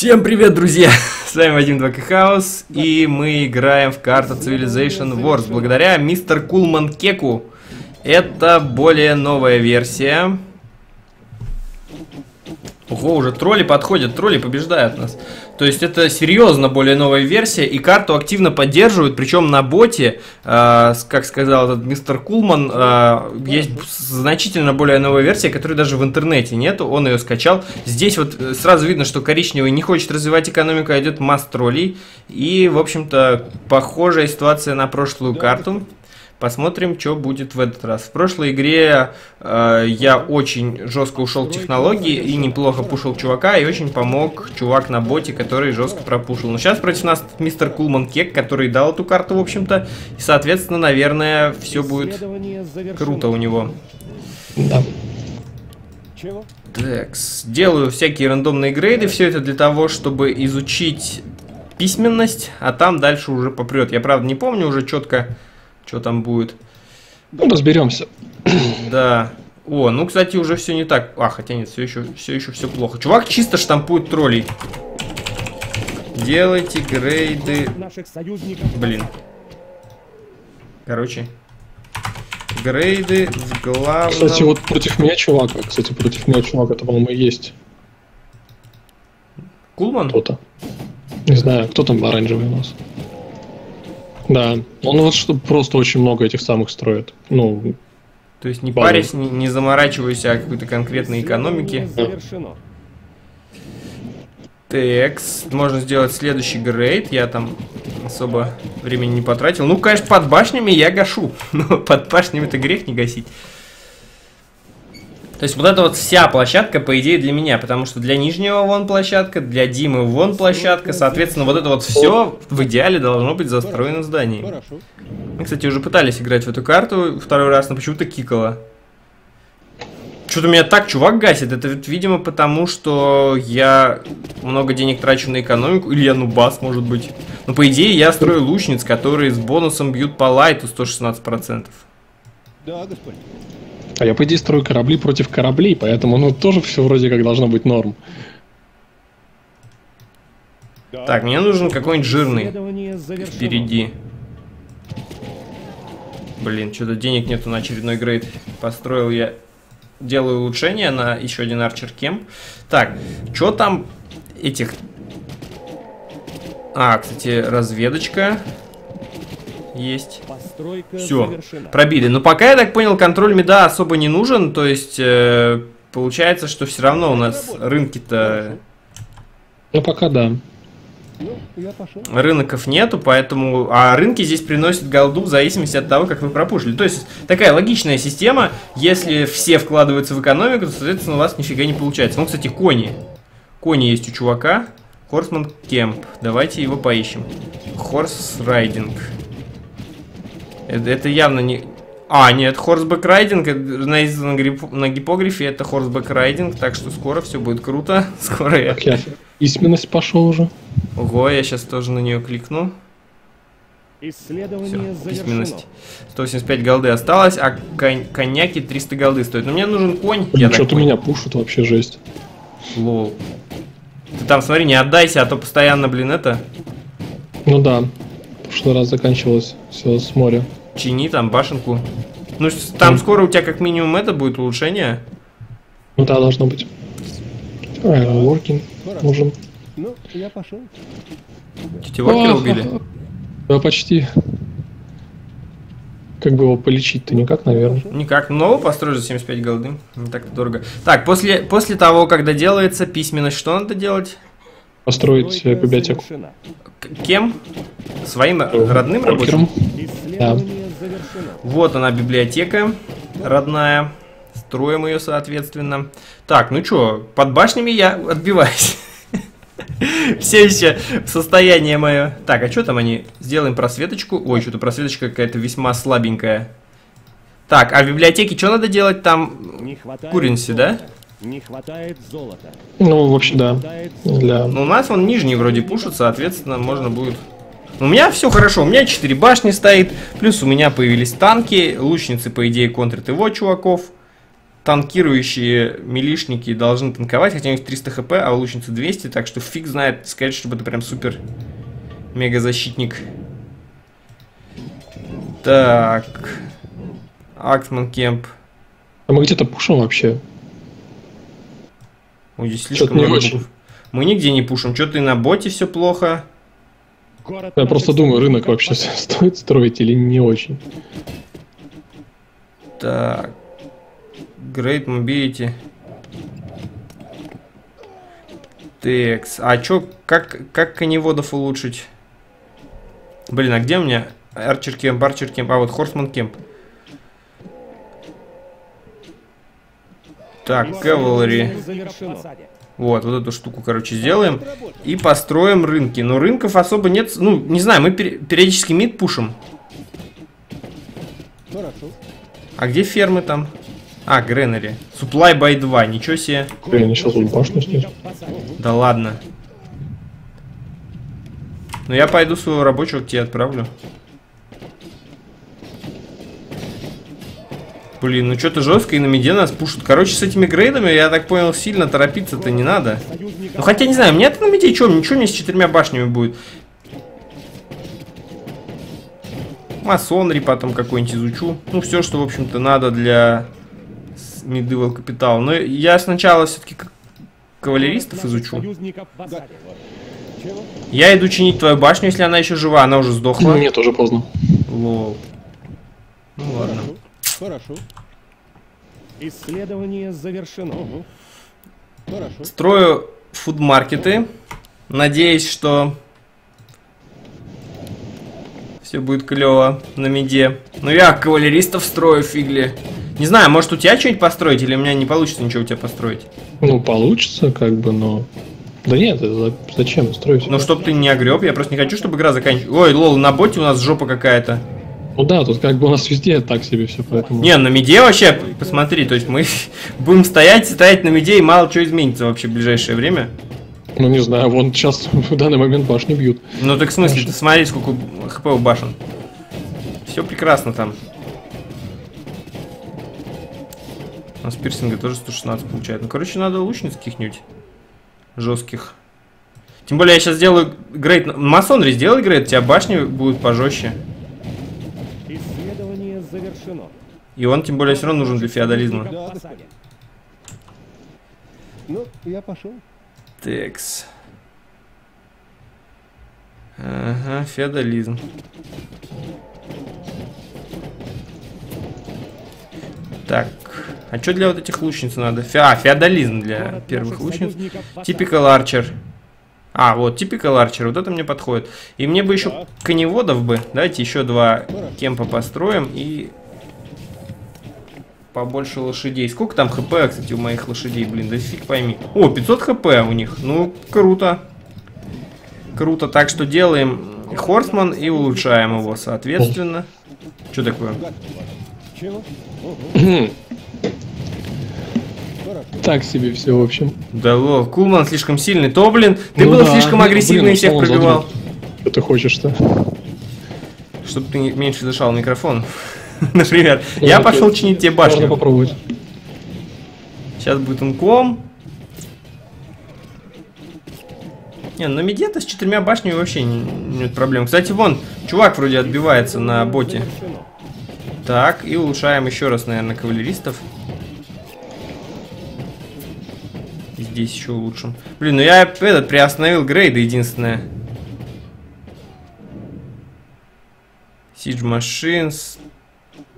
Всем привет, друзья! С вами Вадим 2kxaoc, и мы играем в карту Civilization Wars благодаря мистер Кулман Кеку. Это более новая версия. Ого, уже тролли подходят, тролли побеждают нас. То есть это серьезно более новая версия, и карту активно поддерживают, причем на боте, как сказал этот мистер Кулман, есть значительно более новая версия, которой даже в интернете нету, он ее скачал. Здесь вот сразу видно, что коричневый не хочет развивать экономику, а идет масс троллей. И, в общем-то, похожая ситуация на прошлую карту. Посмотрим, что будет в этот раз. В прошлой игре я очень жестко ушел в технологии и неплохо пушил чувака, и очень помог чувак на боте, который жестко пропушил. Но сейчас против нас мистер Кулман Кек, который дал эту карту, в общем-то. И, соответственно, наверное, все будет круто у него. Да. Так, делаю всякие рандомные грейды. Все это для того, чтобы изучить письменность, а там дальше уже попрет. Я, правда, не помню уже четко... Что там будет? Ну, разберемся. Да. О, ну, кстати, уже все не так. А, хотя нет, все еще все плохо. Чувак чисто штампует троллей. Делайте грейды. Блин. Короче. Грейды в главном... Кстати, вот против меня чувак, это, по-моему, есть. Кулман? Кто-то. Не знаю, кто там оранжевый у нас. Да, он вот что просто очень много этих самых строит. Ну, то есть не парясь, не заморачиваясь о какой-то конкретной экономике. Да. Текс, можно сделать следующий грейд. Я там особо времени не потратил. Ну, конечно, под башнями я гашу, но под башнями это грех не гасить. То есть вот эта вот вся площадка, по идее, для меня, потому что для нижнего вон площадка, для Димы вон площадка, соответственно, вот это вот все в идеале должно быть застроено зданием. Мы, кстати, уже пытались играть в эту карту второй раз, но почему-то кикало. Что-то меня так чувак гасит, это, видимо, потому что я много денег трачу на экономику, или я нубас, может быть. Но, по идее, я строю лучниц, которые с бонусом бьют по лайту 116%. Да, господи. А я, по идее, строю корабли против кораблей, поэтому, ну, тоже все вроде как должно быть норм. Так, мне нужен какой-нибудь жирный впереди. Блин, что-то денег нету на очередной грейд. Построил я... Делаю улучшение на еще один арчер кем. Так, что там этих... А, кстати, разведочка... Есть. Все, пробили. Но пока, я так понял, контроль меда особо не нужен. То есть, получается, что все равно у нас рынки-то... Ну, пока да. Рынков нету, поэтому... А рынки здесь приносят голду в зависимости от того, как вы пропушили. То есть, такая логичная система. Если все вкладываются в экономику, то, соответственно, у вас нифига не получается. Ну, кстати, кони. Кони есть у чувака. Хорсман Кемп. Давайте его поищем. Хорс Райдинг. Это явно не... А, нет, хорсбэк райдинг, на гипогрифе это хорсбэк райдинг, так что скоро все будет круто. Скоро я... Так, я письменность пошел уже. Ого, я сейчас тоже на нее кликну. Исследование всё, письменность. 185 голды осталось, а коньяки 300 голды стоят. Но мне нужен конь. Что-то меня пушат, вообще жесть. Лол. Ты там смотри, не отдайся, а то постоянно, блин, это... Ну да, в прошлый раз заканчивалось все с моря. Чини там башенку. Ну, там скоро у тебя как минимум это будет улучшение. Ну да, должно быть. Тетиворкин нужен. Ну, я пошел. Тетиворкина убили? Да, почти. Как бы его полечить-то никак, наверное. Никак. Но построишь за 75 голды. Не так-то дорого. Так, после того, когда делается письменность, что надо делать? Построить библиотеку. Кем? Своим родным рабочим? Да. Вот она, библиотека родная. Строим ее, соответственно. Так, ну что, под башнями я отбиваюсь. Все еще состояние мое. Так, а что там они? Сделаем просветочку. Ой, что-то просветочка какая-то весьма слабенькая. Так, а в библиотеке что надо делать там? Куренси, да? Не хватает золота. Ну, вообще, да. Для... Ну, у нас он нижний вроде пушит, соответственно, можно будет... У меня все хорошо, у меня 4 башни стоит, плюс у меня появились танки, лучницы, по идее, контрят его чуваков. танкирующие милишники должны танковать, хотя у них 300 хп, а у лучницы 200, так что фиг знает, сказать, чтобы это прям супер-мега-защитник. Так. Актман Кемп. А мы где-то пушим вообще? Ой, здесь слишком много букв. Мы нигде не пушим, что-то и на боте все плохо. Я просто думаю, рынок вообще стоит строить или не очень. Так. Great Mobility. Текс. А чё, как коневодов улучшить? Блин, а где у меня Арчер Кемп, Арчер Кемп? А вот Хорсман Кемп. Так, Cavalry. Вот эту штуку, короче, сделаем. И построим рынки. Но рынков особо нет. Ну, не знаю, мы периодически мид пушим. А где фермы там? А, Гренери. Supply by 2. Ничего себе. Они сейчас будут башню снять. Да ладно. Ну, я пойду своего рабочего к тебе отправлю. Блин, ну что-то жестко и на миде нас пушат. Короче, с этими грейдами, я так понял, сильно торопиться-то не надо. Ну, хотя, не знаю, мне-то на миде что? Ничего мне с 4 башнями будет. Масонри потом какой-нибудь изучу. Ну, все, что, в общем-то, надо для медывал капитал. Но я сначала все-таки кавалеристов изучу. Я иду чинить твою башню, если она еще жива. Она уже сдохла. Нет, уже поздно. Лол. Ну, ладно. Хорошо. Исследование завершено. Хорошо. Строю фудмаркеты. Надеюсь, что все будет клево на миде. Но я кавалеристов строю, фигли. Не знаю, может, у тебя что-нибудь построить, или у меня не получится ничего у тебя построить? Ну, получится, как бы, но... Да нет, зачем строить? Ну, чтоб ты не огреб, я просто не хочу, чтобы игра заканчивалась. Ой, лол, на боте у нас жопа какая-то. Ну да, тут как бы у нас везде так себе все, поэтому... Не, на миде вообще, посмотри, то есть мы будем стоять на миде, и мало что изменится вообще в ближайшее время. Ну не знаю, вон сейчас в данный момент башни бьют. Ну так в смысле, ты смотри, сколько хп у башен. Все прекрасно там. У нас пирсинга тоже 116 получает. Ну короче, надо лучниц каких-нибудь жестких. Тем более я сейчас сделаю грейд... Масонри, сделай грейд, у тебя башни будут пожестче. И он, тем более, все равно нужен для феодализма. Ну, я пошел. Текс. Ага, феодализм. Так, а что для вот этих лучниц надо? Феодализм для первых лучниц. Typical Archer. А, вот, Typical Archer, вот это мне подходит. И мне бы еще коневодов бы. Давайте еще 2 кемпа построим и... Побольше лошадей. Сколько там хп, кстати, у моих лошадей, блин, да фиг пойми. О, 500 хп у них. Ну, круто. Круто, так что делаем Хорсман и улучшаем его, соответственно. Что такое? Так себе все, в общем. Да лол, Кулман слишком сильный. То, блин, ты был слишком агрессивный и всех пробивал. Что ты хочешь-то? Чтобы ты меньше дышал в микрофон. Например, я пошел чинить тебе башню. Можно попробовать. Сейчас будет инком. Не, на миде-то с 4 башнями вообще нет проблем. Кстати, вон, чувак вроде отбивается на боте. Так, и улучшаем еще раз, наверное, кавалеристов. И здесь еще улучшим. Блин, ну я этот приостановил грейды, единственное. Siege Machines.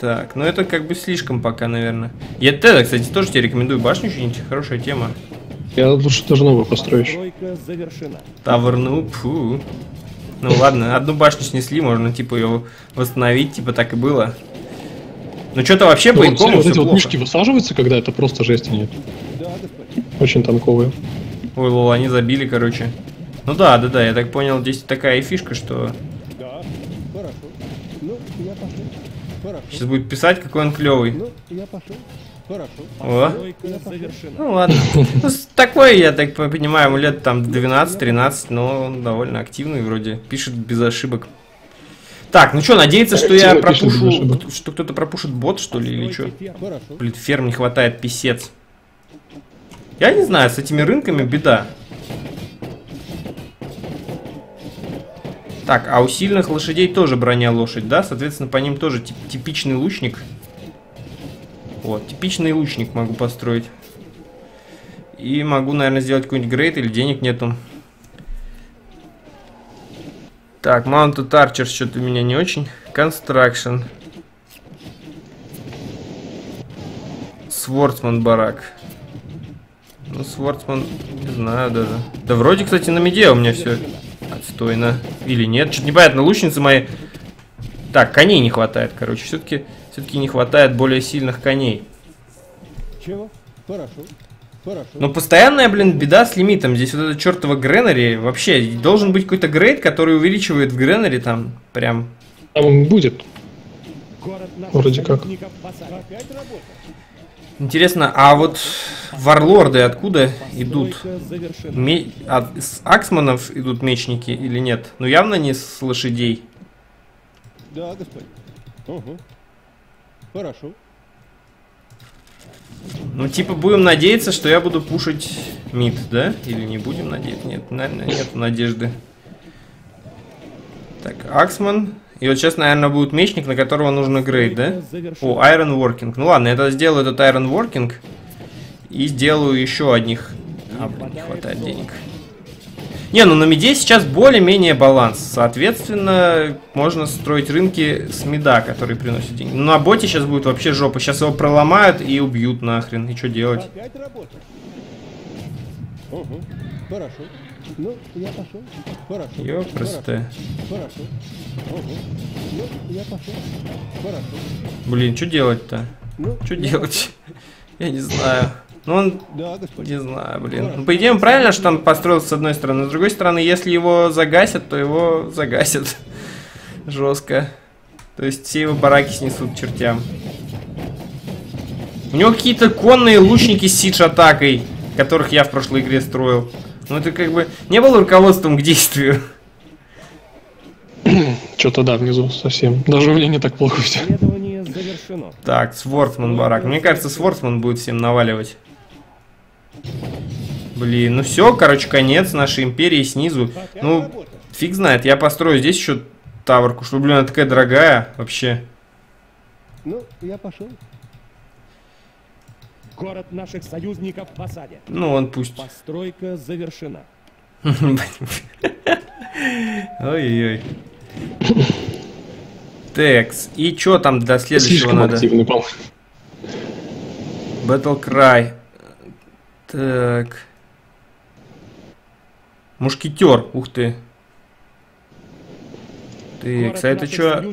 Так, ну это как бы слишком пока, наверное. Я тогда, кстати, тоже тебе рекомендую башню чинить, хорошая тема. Я лучше тоже новую построишь. Таверну, пфу. Ну ладно, одну башню снесли, можно типа ее восстановить, типа так и было. Ну что-то вообще по инкому все плохо. Мишки высаживаются, когда это просто жести нет. Очень танковые. Ой, лол, они забили, короче. Ну да, я так понял, здесь такая фишка, что... Сейчас будет писать, какой он клевый. Ну, я пошел. Хорошо. О. Ну ладно. Ну, такой, я так понимаю, ему лет там 12-13, но он довольно активный вроде. Пишет без ошибок. Так, ну что, надеяться, что я пропушу... Что кто-то пропушит бот, что ли, или что? Блин, ферм не хватает, писец. Я не знаю, с этими рынками беда. Так, а у сильных лошадей тоже броня лошадь, да? Соответственно, по ним тоже типичный лучник. Вот, типичный лучник могу построить. И могу, наверное, сделать какой-нибудь грейд, или денег нету. Так, Mounted Archers что-то у меня не очень. Construction. Swordsman барак. Ну, Swordsman, не знаю даже. Да вроде, кстати, на меде у меня все... Отстойно. Или нет. Чуть непонятно, лучницы мои... Так, коней не хватает, короче. Все-таки не хватает более сильных коней. Чего? Хорошо. Хорошо. Но постоянная, блин, беда с лимитом. Здесь вот это чертово гренари. Вообще, должен быть какой-то грейд, который увеличивает в гренари там прям... А он будет. Вроде как. Интересно, а вот варлорды откуда идут? С аксманов идут мечники или нет? Ну явно не с лошадей. Да, господин. Угу. Хорошо. Ну типа будем надеяться, что я буду пушить мид, да? Или не будем надеяться? Нет, наверное, нет надежды. Так, аксман. И вот сейчас, наверное, будет мечник, на которого нужно грейд, да? О, Iron Working. Ну ладно, я тогда сделаю этот Iron Working. И сделаю еще одних. А, блин, не хватает денег. Не, ну на меде сейчас более-менее баланс. Соответственно, можно строить рынки с меда, которые приносят деньги. Но на боте сейчас будет вообще жопа. Сейчас его проломают и убьют нахрен. И что делать? Хорошо. Ну, я пошел. Хорошо. Ёпросто. Хорошо. Ого. Ну, я пошел. Хорошо. Блин, что делать-то? Ну, что делать? Я не знаю. Ну, он... Да, не знаю, блин. Ну, по идее, правильно, что там построился с одной стороны. С другой стороны, если его загасят, то его загасят. Жестко. То есть все его бараки снесут к чертям. У него какие-то конные лучники с сидж-атакой, которых я в прошлой игре строил. Ну это как бы не было руководством к действию. Что-то да, внизу совсем. Даже у меня не так плохо все. Так, Свордсман барак. Мне кажется, Свордсман будет всем наваливать. Блин, ну все, короче, конец нашей империи снизу. Ну, фиг знает, я построю здесь еще таверку, что, блин, она такая дорогая вообще. Ну, я пошел. Город наших союзников в осаде. Ну, он пусть. Постройка завершена. Ой-ой. Текс. И что там для следующего надо? Battle Cry. Так. Мушкетер. Ух ты. Текс. А это что?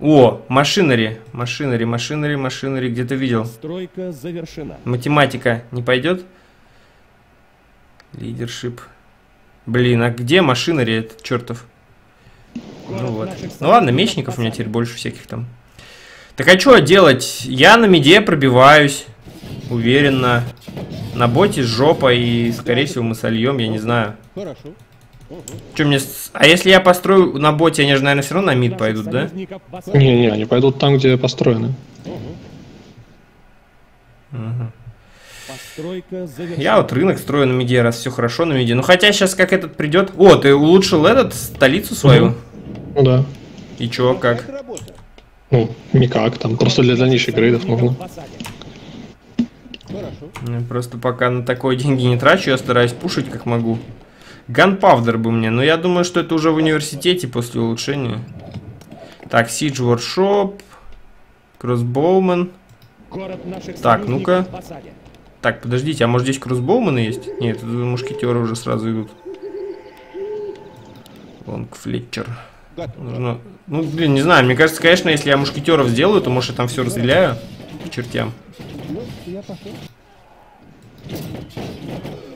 О, машинери, машинери, машинери, машинери, где-то видел. Стройка завершена. Математика не пойдет? Лидершип. Блин, а где машинери этот чертов? Ну вот. Ну ладно, мечников у меня теперь больше всяких там. Так а что делать? Я на меде пробиваюсь, уверенно. На боте жопа и, скорее всего, мы сольем, я не знаю. Хорошо. Че мне... А если я построю на боте, они же, наверное, все равно на мид пойдут, да? Не-не, они пойдут там, где построены. Угу. Я вот рынок строю на миде, раз все хорошо на миде. Ну хотя сейчас как этот придет... О, ты улучшил этот, столицу свою? Ну да. И че, как? Ну, никак, там просто для дальнейших грейдов нужно. Я просто пока на такое деньги не трачу, я стараюсь пушить как могу. Ганпаудер бы мне, но я думаю, что это уже в университете после улучшения. Так, Siege Workshop, Кроссбоумен. Так, ну-ка. Так, подождите, а может здесь кроссбоумены есть? Нет, тут мушкетеры уже сразу идут. Лонг Флетчер. Нужно... Ну, блин, не знаю, мне кажется, конечно, если я мушкетеров сделаю, то, может, я там все разделяю к чертям.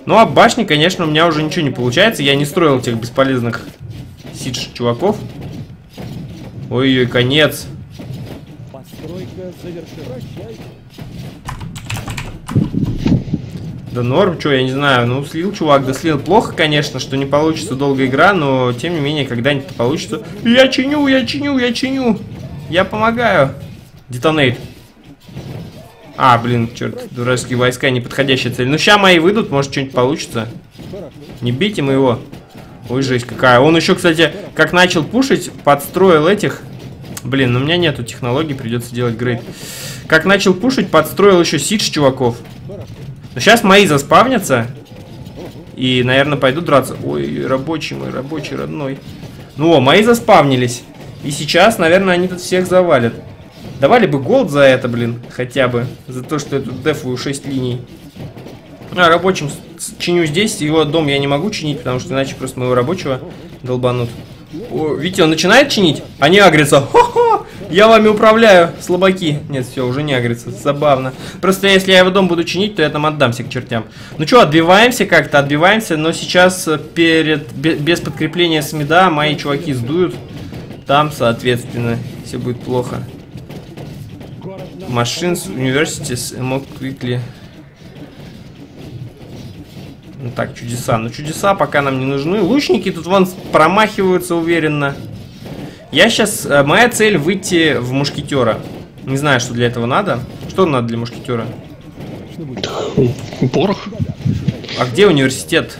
Ну а башни, конечно, у меня уже ничего не получается. Я не строил тех бесполезных сидж чуваков. Ой-ой, конец. Постройка завершена. Да норм, что, я не знаю, ну слил чувак, да слил. Плохо, конечно, что не получится долгая игра, но тем не менее, когда-нибудь получится. Я чиню, я чиню, я чиню. Я помогаю. Детонейт. А, блин, черт, дурацкие войска, неподходящая цель. Ну, ща мои выйдут, может, что-нибудь получится. Не бейте моего. Ой, жесть какая. Он еще, кстати, как начал пушить, подстроил этих... Блин, у меня нету технологий, придется делать грейд. Как начал пушить, подстроил еще сидж чуваков. Ну, сейчас мои заспавнятся. И, наверное, пойду драться. Ой, рабочий мой, рабочий родной. Ну, о, мои заспавнились. И сейчас, наверное, они тут всех завалят. Давали бы голд за это, блин, хотя бы. За то, что я тут дефую 6 линий. А, рабочим чиню здесь. Его дом я не могу чинить, потому что иначе просто моего рабочего долбанут. О, видите, он начинает чинить? Они агрятся. Хо-хо! Я вами управляю, слабаки. Нет, все, уже не агрятся. Забавно. Просто если я его дом буду чинить, то я там отдамся к чертям. Ну что, отбиваемся как-то, отбиваемся. Но сейчас без подкрепления с мида мои чуваки сдуют. Там, соответственно, все будет плохо. Machines, Universities, Mock Quickly. Ну так, чудеса. Но чудеса пока нам не нужны. Лучники тут вон промахиваются уверенно. Я сейчас... Моя цель выйти в мушкетера. Не знаю, что для этого надо. Что надо для мушкетера? Порох. А где университет?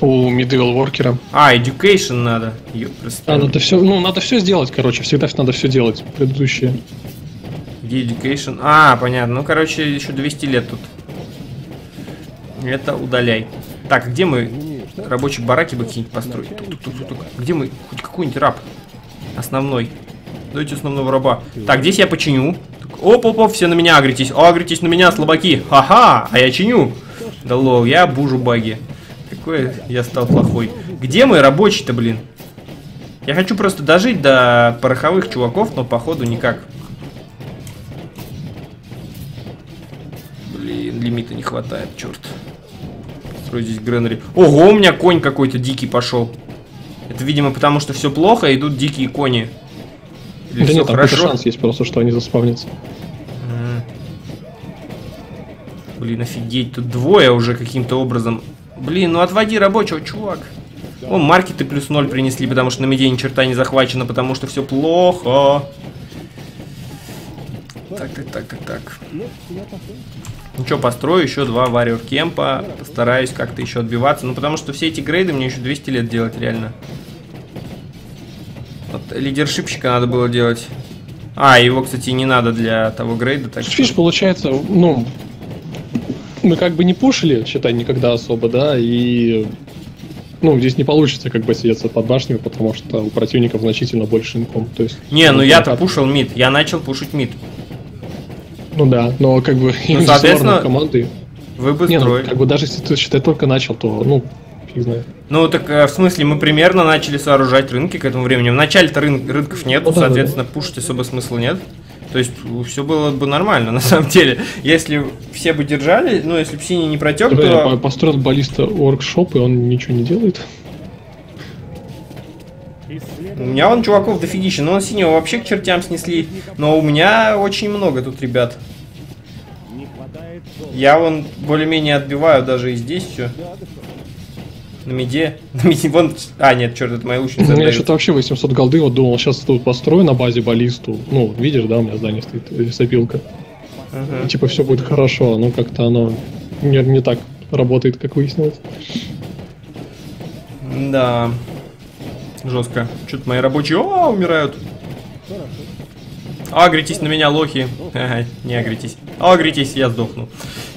У Middle-Worker. А, Education надо. А, надо все, ну, надо все сделать, короче. Всегда надо все делать. Предыдущие. Где Education? А, понятно. Ну, короче, еще 200 лет тут. Это удаляй. Так, где мы? Рабочие бараки бы какие-нибудь построить. Где мы? Хоть какой-нибудь раб. Основной. Дайте основного раба. Так, здесь я починю. Оп-оп-оп, все на меня агритесь. Агритесь на меня, слабаки. Ха-ха, а я чиню. Да лол, я бужу баги. Какой я стал плохой. Где мой рабочий-то, блин? Я хочу просто дожить до пороховых чуваков, но походу никак. Блин, лимита не хватает, черт. Строю здесь гренери. Ого, у меня конь какой-то дикий пошел. Это, видимо, потому что все плохо, идут дикие кони. Или да нет, там шанс есть просто, что они заспавнятся. Блин, офигеть, тут двое уже каким-то образом... Блин, ну отводи рабочего, чувак. О, маркеты +0 принесли, потому что на меде ни черта не захвачено, потому что все плохо. Так. Ну что, построю еще 2 warrior кемпа. Постараюсь как-то еще отбиваться. Ну, потому что все эти грейды мне еще 200 лет делать, реально. Вот лидершипщика надо было делать. А, его, кстати, не надо для того грейда. Так что... Фиш, получается, ну... Мы как бы не пушили, считай, никогда особо, да, и... Ну, здесь не получится как бы сидеться под башню, потому что у противников значительно больше инком, то есть... Не, ну я-то пушил мид, я начал пушить мид. Ну да, но как бы... Ну, соответственно, команды... вы бы строили. Ну, как бы даже если ты, считай, только начал, то, ну, фиг знает. Ну, так, в смысле, мы примерно начали сооружать рынки к этому времени. Вначале-то рынков нет, ну, соответственно, да. Пушить особо смысла нет. То есть все было бы нормально, на самом деле. Если все бы держали, ну если бы синий не протек, то... Я построил баллиста воркшоп, и он ничего не делает. У меня вон чуваков дофигища, но он синего вообще к чертям снесли. Но у меня очень много тут ребят. Я вон более-менее отбиваю даже и здесь все. На миде. Вон... А, нет, черт, это моя лучница. У меня что-то вообще 800 голды, вот думал, сейчас тут построю на базе баллисту. Ну, видишь, да, у меня здание стоит, лесопилка. Ага. И, типа, все будет хорошо, но как-то оно не так работает, как выяснилось. Да. Жестко. Что-то мои рабочие... О, умирают. Агритесь на меня, лохи. Не агритесь. Агритесь, я сдохну.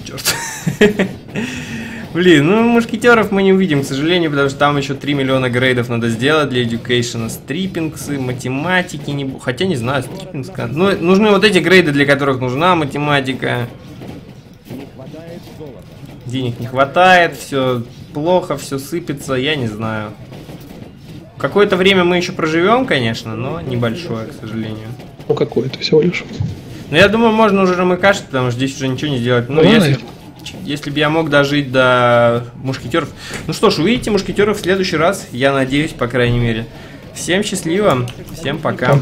Черт. Блин, ну мушкетеров мы не увидим, к сожалению, потому что там еще 3 миллиона грейдов надо сделать для Education, стриппингсы, математики, не... хотя не знаю, стриппингс... Ну, нужны вот эти грейды, для которых нужна математика. Денег не хватает, все плохо, все сыпется, я не знаю. Какое-то время мы еще проживем, конечно, но небольшое, к сожалению. Ну какое-то всего лишь. Но я думаю, можно уже ромыкашить, потому что здесь уже ничего не делать. Ну, если... Если бы я мог дожить до мушкетеров. Ну что ж, увидите мушкетеров в следующий раз, я надеюсь, по крайней мере. Всем счастливо, всем пока.